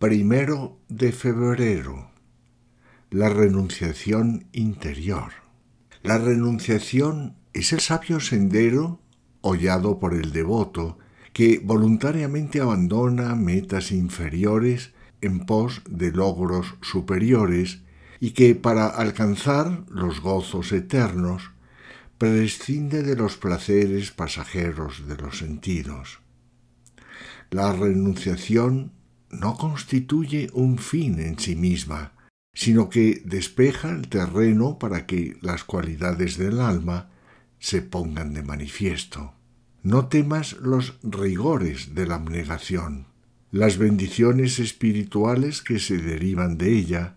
1 de febrero. La renunciación interior. La renunciación es el sabio sendero hollado por el devoto que voluntariamente abandona metas inferiores en pos de logros superiores y que, para alcanzar los gozos eternos, prescinde de los placeres pasajeros de los sentidos. La renunciación no constituye un fin en sí misma, sino que despeja el terreno para que las cualidades del alma se pongan de manifiesto. No temas los rigores de la abnegación. Las bendiciones espirituales que se derivan de ella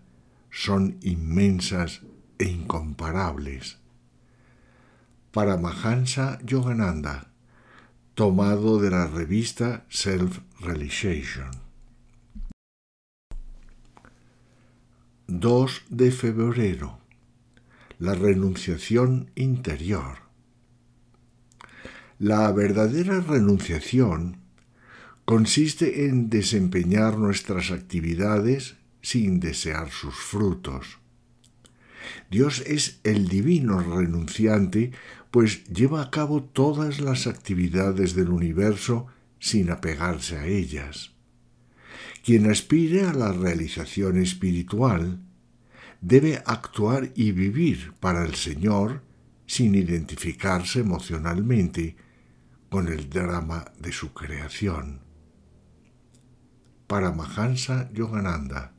son inmensas e incomparables. Paramahansa Yogananda, tomado de la revista Self-Realization. 2 de febrero. La renunciación interior. La verdadera renunciación consiste en desempeñar nuestras actividades sin desear sus frutos. Dios es el divino renunciante, pues lleva a cabo todas las actividades del universo sin apegarse a ellas. Quien aspire a la realización espiritual debe actuar y vivir para el Señor sin identificarse emocionalmente con el drama de su creación. Paramahansa Yogananda,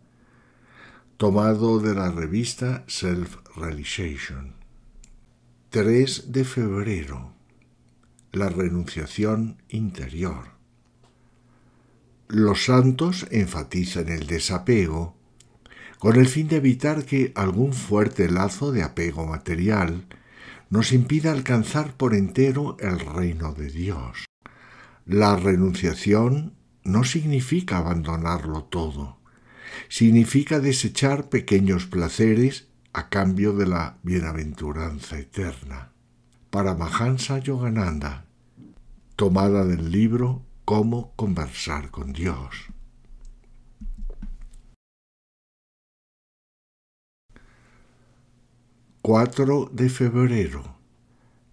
tomado de la revista Self-Realization. 3 de febrero. La renunciación interior. Los santos enfatizan el desapego con el fin de evitar que algún fuerte lazo de apego material nos impida alcanzar por entero el reino de Dios. La renunciación no significa abandonarlo todo. Significa desechar pequeños placeres a cambio de la bienaventuranza eterna. Paramahansa Yogananda, tomada del libro Cómo conversar con Dios. 4 de febrero.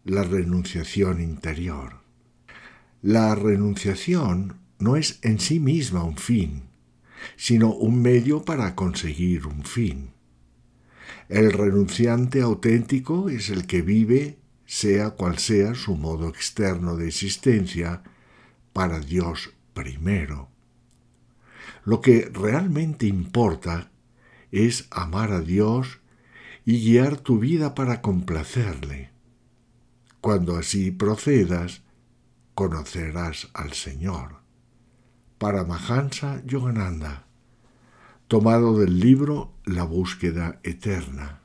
La renunciación interior. La renunciación no es en sí misma un fin, sino un medio para conseguir un fin. El renunciante auténtico es el que vive, sea cual sea su modo externo de existencia, para Dios primero. Lo que realmente importa es amar a Dios y guiar tu vida para complacerle. Cuando así procedas, conocerás al Señor. Paramahansa Yogananda, tomado del libro La búsqueda eterna.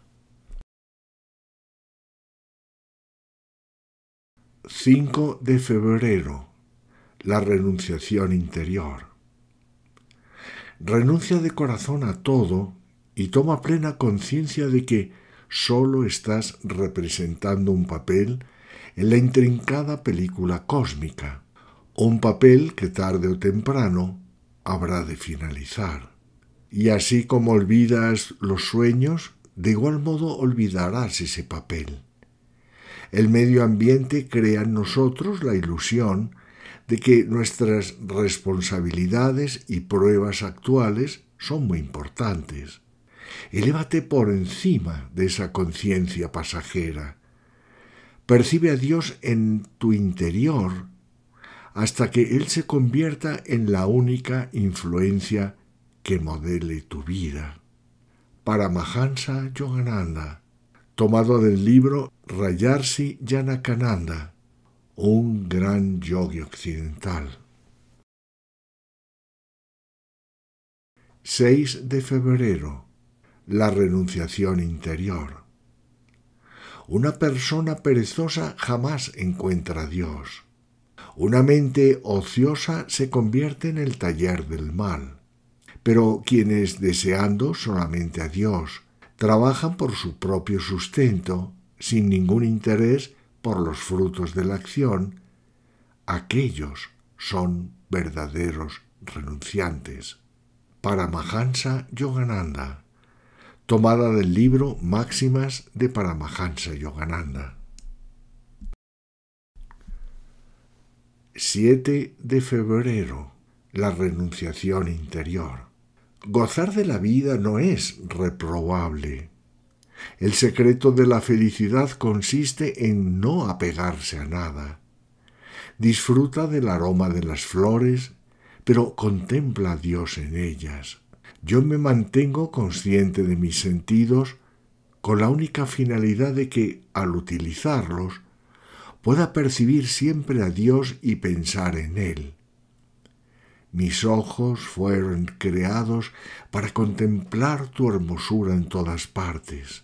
5 de febrero. La renunciación interior. Renuncia de corazón a todo y toma plena conciencia de que solo estás representando un papel en la intrincada película cósmica. Un papel que tarde o temprano habrá de finalizar. Y así como olvidas los sueños, de igual modo olvidarás ese papel. El medio ambiente crea en nosotros la ilusión de que nuestras responsabilidades y pruebas actuales son muy importantes. Elévate por encima de esa conciencia pasajera. Percibe a Dios en tu interior hasta que Él se convierta en la única influencia que modele tu vida. Paramahansa Yogananda, tomado del libro Rajarsi Janakananda, un gran yogi occidental. 6 de febrero. La renunciación interior. Una persona perezosa jamás encuentra a Dios. Una mente ociosa se convierte en el taller del mal. Pero quienes, deseando solamente a Dios, trabajan por su propio sustento, sin ningún interés por los frutos de la acción, aquellos son verdaderos renunciantes. Paramahansa Yogananda, tomada del libro Máximas de Paramahansa Yogananda. 7 de febrero. La renunciación interior. Gozar de la vida no es reprobable. El secreto de la felicidad consiste en no apegarse a nada. Disfruta del aroma de las flores, pero contempla a Dios en ellas. Yo me mantengo consciente de mis sentidos con la única finalidad de que, al utilizarlos, pueda percibir siempre a Dios y pensar en Él. Mis ojos fueron creados para contemplar tu hermosura en todas partes.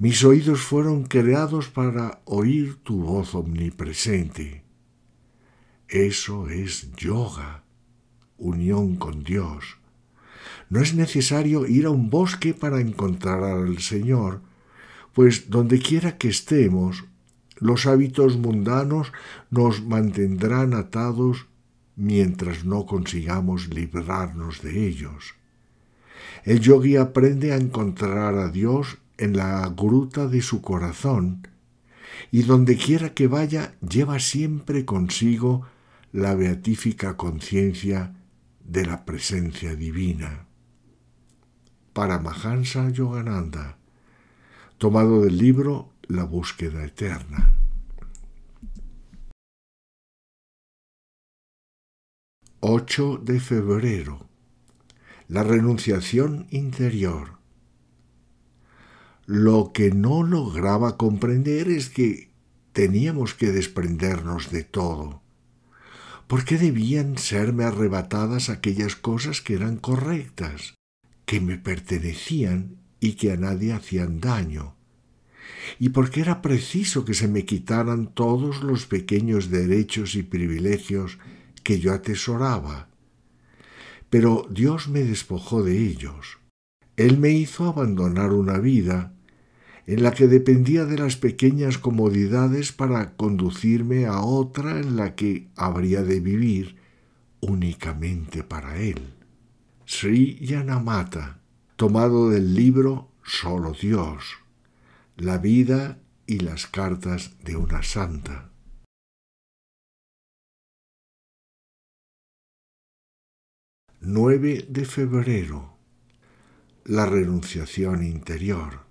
Mis oídos fueron creados para oír tu voz omnipresente. Eso es yoga, unión con Dios. No es necesario ir a un bosque para encontrar al Señor, pues dondequiera que estemos, los hábitos mundanos nos mantendrán atados mientras no consigamos librarnos de ellos. El yogui aprende a encontrar a Dios en la gruta de su corazón, y dondequiera que vaya lleva siempre consigo la beatífica conciencia de la presencia divina. Paramahansa Yogananda, tomado del libro La búsqueda eterna. 8 de febrero. La renunciación interior. Lo que no lograba comprender es que teníamos que desprendernos de todo. ¿Por qué debían serme arrebatadas aquellas cosas que eran correctas, que me pertenecían y que a nadie hacían daño? ¿Y por qué era preciso que se me quitaran todos los pequeños derechos y privilegios que yo atesoraba? Pero Dios me despojó de ellos. Él me hizo abandonar una vida en la que dependía de las pequeñas comodidades para conducirme a otra en la que habría de vivir únicamente para Él. Sri Yanamata, tomado del libro Solo Dios, la vida y las cartas de una santa. 9 de febrero. La renunciación interior.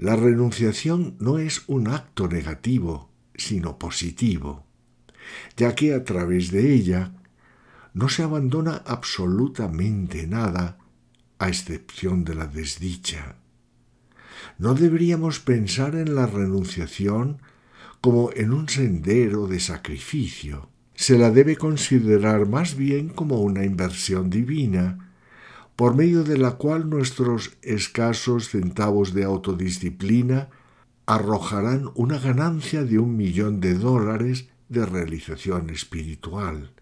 La renunciación no es un acto negativo, sino positivo, ya que a través de ella no se abandona absolutamente nada, a excepción de la desdicha. No deberíamos pensar en la renunciación como en un sendero de sacrificio. Se la debe considerar más bien como una inversión divina, por medio de la cual nuestros escasos centavos de autodisciplina arrojarán una ganancia de $1.000.000 de realización espiritual.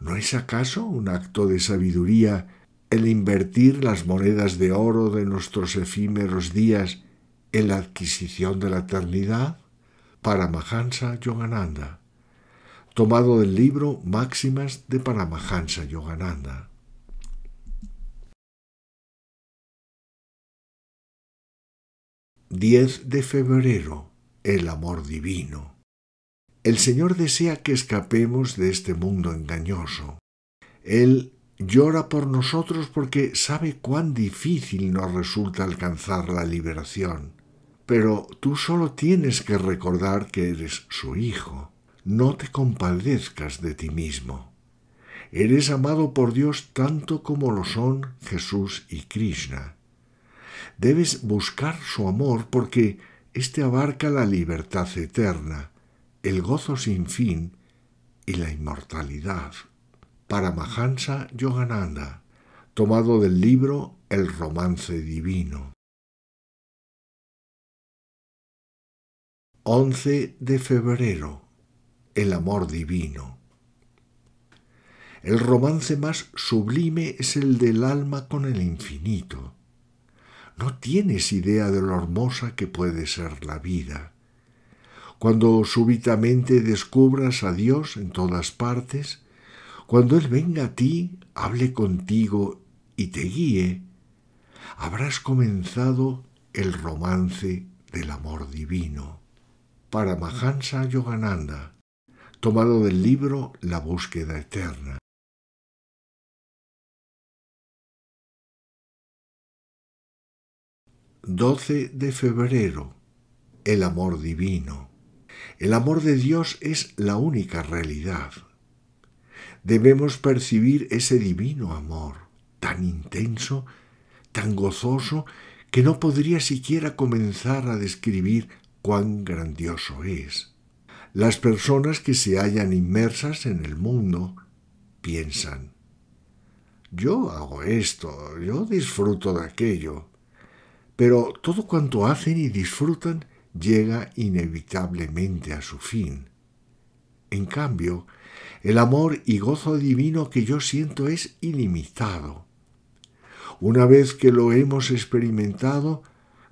¿No es acaso un acto de sabiduría el invertir las monedas de oro de nuestros efímeros días en la adquisición de la eternidad? Paramahansa Yogananda, tomado del libro Máximas de Paramahansa Yogananda. 10 de febrero. El amor divino. El Señor desea que escapemos de este mundo engañoso. Él llora por nosotros porque sabe cuán difícil nos resulta alcanzar la liberación. Pero tú solo tienes que recordar que eres su hijo. No te compadezcas de ti mismo. Eres amado por Dios tanto como lo son Jesús y Krishna. Debes buscar su amor porque éste abarca la libertad eterna, el gozo sin fin y la inmortalidad. Paramahansa Yogananda, tomado del libro El romance divino. 11 de febrero. El amor divino. El romance más sublime es el del alma con el infinito. No tienes idea de lo hermosa que puede ser la vida. Cuando súbitamente descubras a Dios en todas partes, cuando Él venga a ti hable contigo y te guíe, habrás comenzado el romance del amor divino. Paramahansa Yogananda, tomado del libro La búsqueda eterna. . 12 de febrero. El amor divino. El amor de Dios es la única realidad. Debemos percibir ese divino amor, tan intenso, tan gozoso, que no podría siquiera comenzar a describir cuán grandioso es. Las personas que se hallan inmersas en el mundo piensan: yo hago esto, yo disfruto de aquello. Pero todo cuanto hacen y disfrutan llega inevitablemente a su fin. En cambio, el amor y gozo divino que yo siento es ilimitado. Una vez que lo hemos experimentado,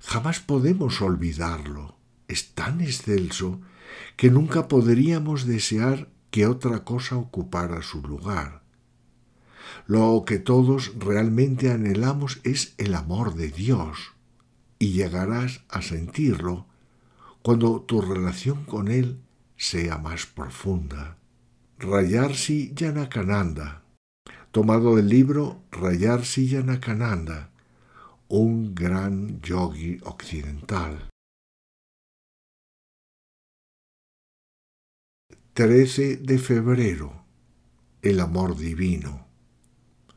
jamás podemos olvidarlo. Es tan excelso que nunca podríamos desear que otra cosa ocupara su lugar. Lo que todos realmente anhelamos es el amor de Dios, y llegarás a sentirlo cuando tu relación con Él sea más profunda. Rajarsi Janakananda, tomado del libro Rajarsi Janakananda, un gran yogi occidental. 13 de febrero. El amor divino.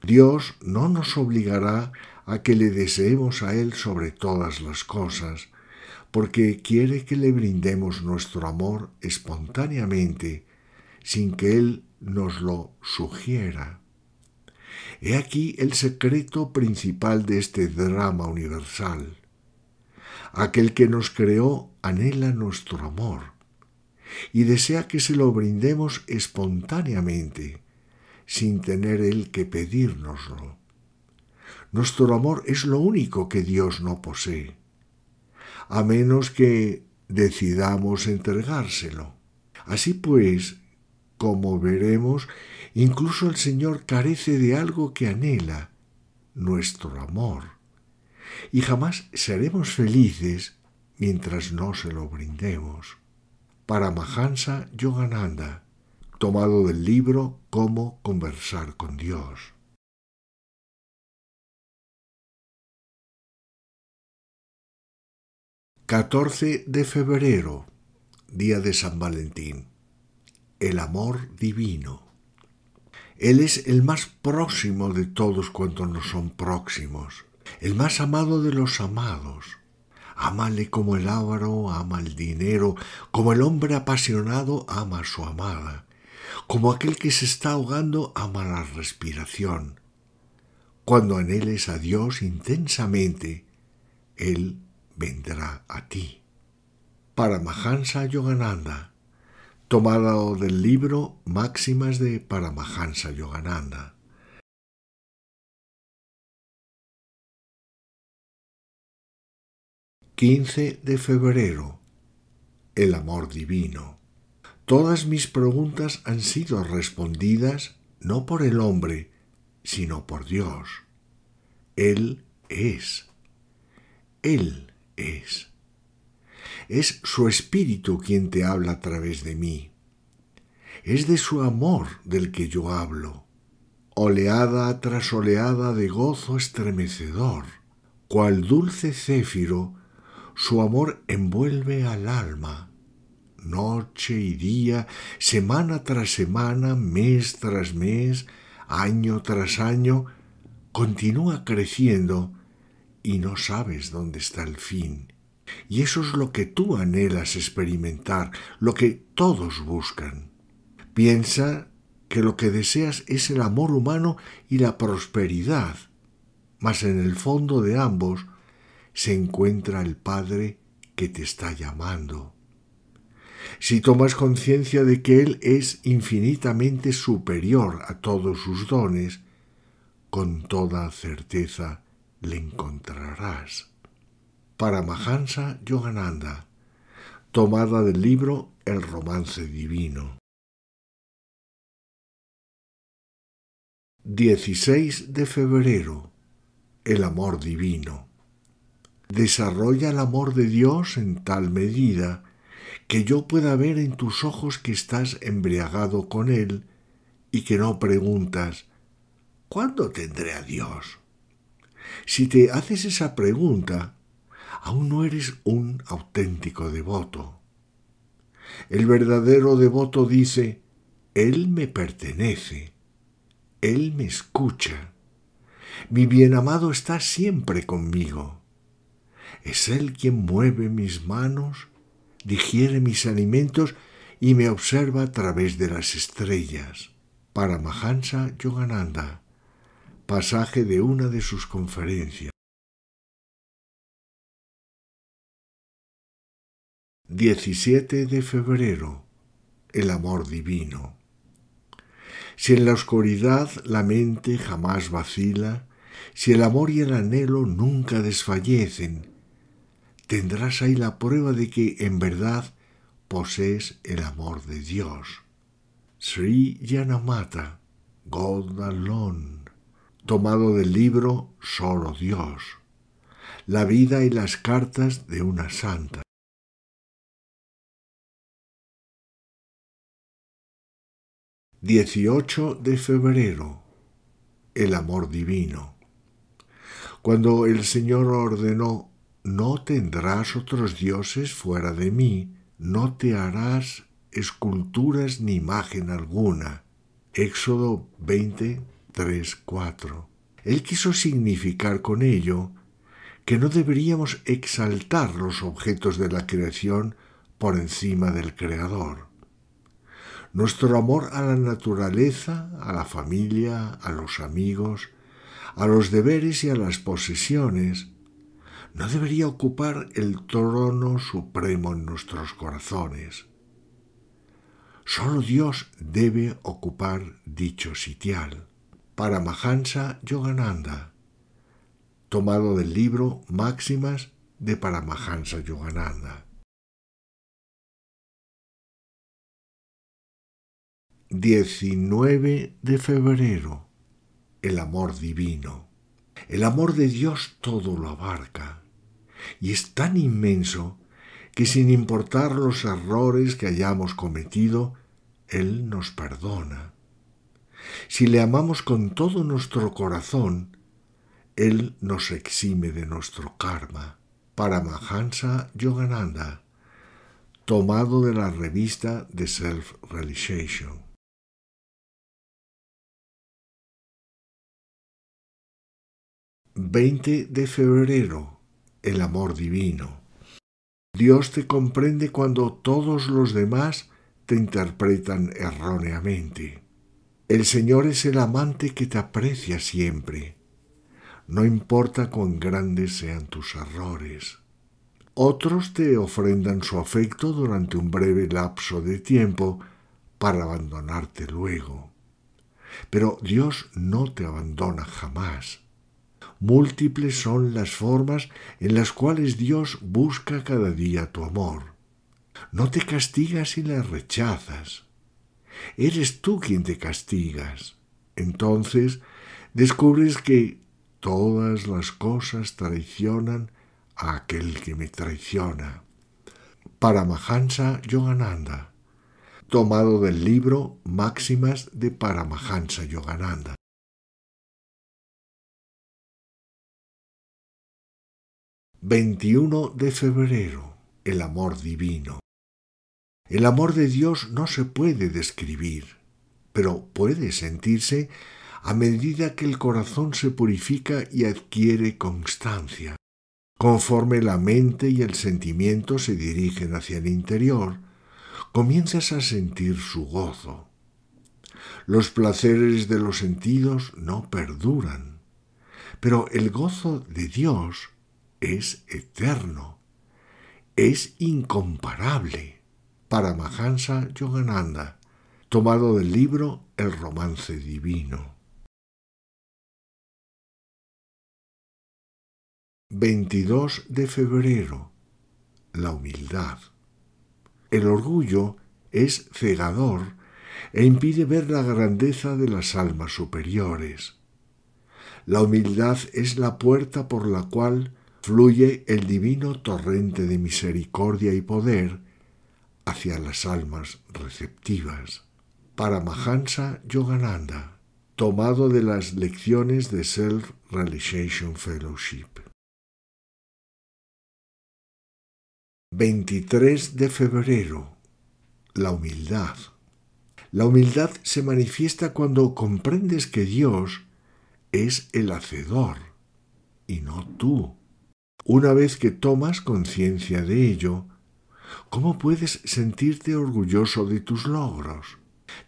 Dios no nos obligará a que le deseemos a Él sobre todas las cosas, porque quiere que le brindemos nuestro amor espontáneamente, sin que Él nos lo sugiera. He aquí el secreto principal de este drama universal. Aquel que nos creó anhela nuestro amor y desea que se lo brindemos espontáneamente, sin tener Él que pedírnoslo. Nuestro amor es lo único que Dios no posee, a menos que decidamos entregárselo. Así pues, como veremos, incluso el Señor carece de algo que anhela: nuestro amor. Y jamás seremos felices mientras no se lo brindemos. Paramahansa Yogananda, tomado del libro Cómo conversar con Dios. 14 de febrero, día de San Valentín. El amor divino. Él es el más próximo de todos cuantos nos son próximos, el más amado de los amados. Ámale como el avaro ama el dinero, como el hombre apasionado ama a su amada, como aquel que se está ahogando ama la respiración. Cuando anheles a Dios intensamente, Él vendrá a ti. Paramahansa Yogananda, tomado del libro Máximas de Paramahansa Yogananda. 15 de febrero. El amor divino. Todas mis preguntas han sido respondidas no por el hombre, sino por Dios. Él es. Él es. Es su espíritu quien te habla a través de mí. Es de su amor del que yo hablo. Oleada tras oleada de gozo estremecedor, cual dulce céfiro, su amor envuelve al alma. Noche y día, semana tras semana, mes tras mes, año tras año, continúa creciendo y no sabes dónde está el fin. Y eso es lo que tú anhelas experimentar, lo que todos buscan. Piensa que lo que deseas es el amor humano y la prosperidad, mas en el fondo de ambos se encuentra el Padre que te está llamando. Si tomas conciencia de que Él es infinitamente superior a todos sus dones, con toda certeza le encontrarás. Paramahansa Yogananda, tomada del libro El romance divino. 16 de febrero. El amor divino. Desarrolla el amor de Dios en tal medida que yo pueda ver en tus ojos que estás embriagado con Él y que no preguntas, ¿cuándo tendré a Dios? Si te haces esa pregunta, aún no eres un auténtico devoto. El verdadero devoto dice, Él me pertenece. Él me escucha. Mi bienamado está siempre conmigo. Es Él quien mueve mis manos, digiere mis alimentos y me observa a través de las estrellas. Paramahansa Yogananda. Pasaje de una de sus conferencias. 17 de febrero. El amor divino. Si en la oscuridad la mente jamás vacila, si el amor y el anhelo nunca desfallecen, tendrás ahí la prueba de que en verdad posees el amor de Dios. Sri Yanamata, God Alone, tomado del libro Solo Dios, la vida y las cartas de una santa. 18 de febrero. El amor divino. Cuando el Señor ordenó, no tendrás otros dioses fuera de mí, no te harás esculturas ni imagen alguna. Éxodo 20, 3, 4. Él quiso significar con ello que no deberíamos exaltar los objetos de la creación por encima del Creador. Nuestro amor a la naturaleza, a la familia, a los amigos, a los deberes y a las posesiones, no debería ocupar el trono supremo en nuestros corazones. Solo Dios debe ocupar dicho sitial. Paramahansa Yogananda, tomado del libro Máximas de Paramahansa Yogananda. 19 de febrero. El amor divino. El amor de Dios todo lo abarca, y es tan inmenso que sin importar los errores que hayamos cometido, Él nos perdona. Si le amamos con todo nuestro corazón, Él nos exime de nuestro karma. Paramahansa Yogananda, tomado de la revista de Self-Realization. 20 de febrero. El amor divino. Dios te comprende cuando todos los demás te interpretan erróneamente. El Señor es el amante que te aprecia siempre, no importa cuán grandes sean tus errores. Otros te ofrendan su afecto durante un breve lapso de tiempo para abandonarte luego. Pero Dios no te abandona jamás. Múltiples son las formas en las cuales Dios busca cada día tu amor. No te castigas si las rechazas. Eres tú quien te castigas. Entonces descubres que todas las cosas traicionan a aquel que me traiciona. Paramahansa Yogananda, tomado del libro Máximas de Paramahansa Yogananda. 21 de febrero. El amor divino. El amor de Dios no se puede describir, pero puede sentirse a medida que el corazón se purifica y adquiere constancia. Conforme la mente y el sentimiento se dirigen hacia el interior, comienzas a sentir su gozo. Los placeres de los sentidos no perduran, pero el gozo de Dios es eterno, es incomparable. Paramahansa Yogananda, tomado del libro El romance divino. 22 de febrero. La humildad. El orgullo es cegador e impide ver la grandeza de las almas superiores. La humildad es la puerta por la cual fluye el divino torrente de misericordia y poder hacia las almas receptivas. Paramahansa Yogananda, tomado de las lecciones de Self-Realization Fellowship. 23 de febrero. La humildad. La humildad se manifiesta cuando comprendes que Dios es el hacedor y no tú. Una vez que tomas conciencia de ello, ¿cómo puedes sentirte orgulloso de tus logros?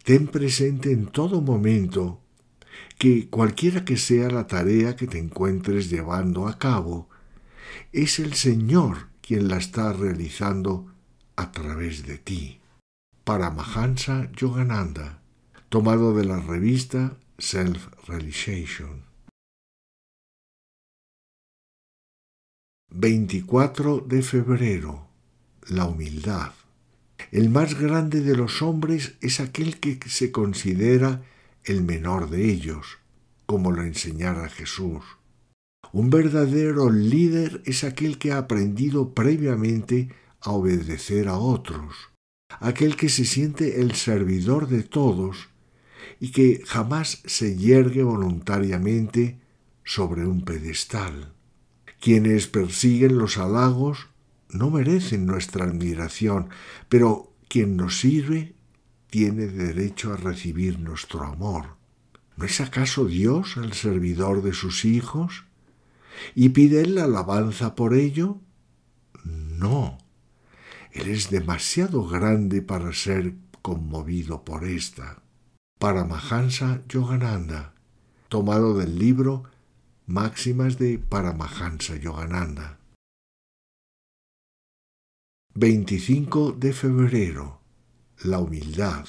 Ten presente en todo momento que cualquiera que sea la tarea que te encuentres llevando a cabo, es el Señor quien la está realizando a través de ti. Paramahansa Yogananda, tomado de la revista Self-Realization. 24 de febrero. La humildad. El más grande de los hombres es aquel que se considera el menor de ellos, como lo enseñara Jesús. Un verdadero líder es aquel que ha aprendido previamente a obedecer a otros, aquel que se siente el servidor de todos y que jamás se yergue voluntariamente sobre un pedestal. Quienes persiguen los halagos no merecen nuestra admiración, pero quien nos sirve tiene derecho a recibir nuestro amor. ¿No es acaso Dios el servidor de sus hijos? ¿Y pide él la alabanza por ello? No. Él es demasiado grande para ser conmovido por esta. Paramahansa Yogananda, tomado del libro Máximas de Paramahansa Yogananda. 25 de febrero. La humildad.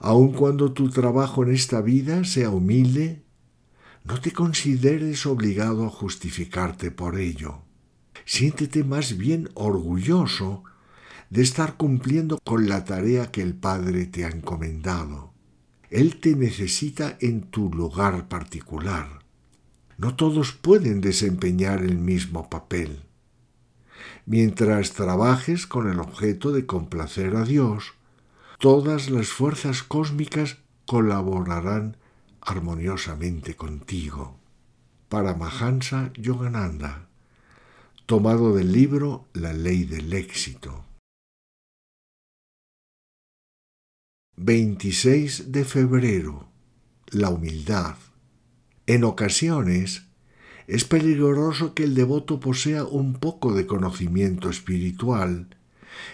Aun cuando tu trabajo en esta vida sea humilde, no te consideres obligado a justificarte por ello. Siéntete más bien orgulloso de estar cumpliendo con la tarea que el Padre te ha encomendado. Él te necesita en tu lugar particular. No todos pueden desempeñar el mismo papel. Mientras trabajes con el objeto de complacer a Dios, todas las fuerzas cósmicas colaborarán armoniosamente contigo. Paramahansa Yogananda, tomado del libro La Ley del Éxito. 26 de febrero. La humildad. En ocasiones, es peligroso que el devoto posea un poco de conocimiento espiritual,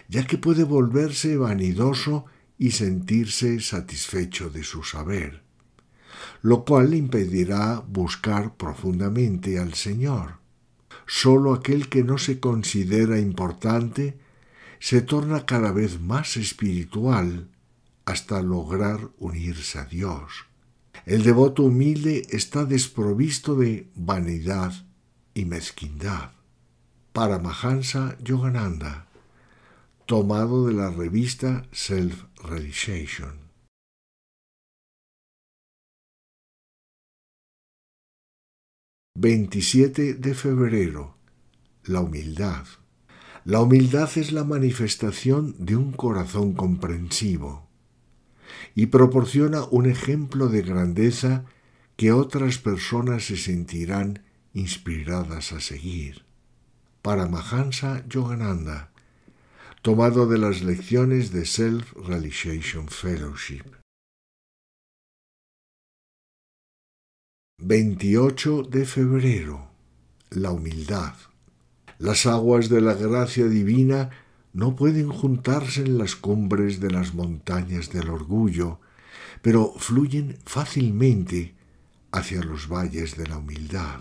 ya que puede volverse vanidoso y sentirse satisfecho de su saber, lo cual le impedirá buscar profundamente al Señor. Solo aquel que no se considera importante se torna cada vez más espiritual hasta lograr unirse a Dios. El devoto humilde está desprovisto de vanidad y mezquindad. Paramahansa Yogananda, tomado de la revista Self-Realization. 27 de febrero. La humildad. La humildad es la manifestación de un corazón comprensivo y proporciona un ejemplo de grandeza que otras personas se sentirán inspiradas a seguir. Paramahansa Yogananda, tomado de las lecciones de Self-Realization Fellowship. 28 de febrero. La humildad. Las aguas de la gracia divina no pueden juntarse en las cumbres de las montañas del orgullo, pero fluyen fácilmente hacia los valles de la humildad.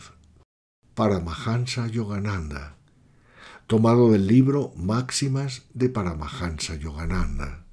Paramahansa Yogananda, tomado del libro Máximas de Paramahansa Yogananda.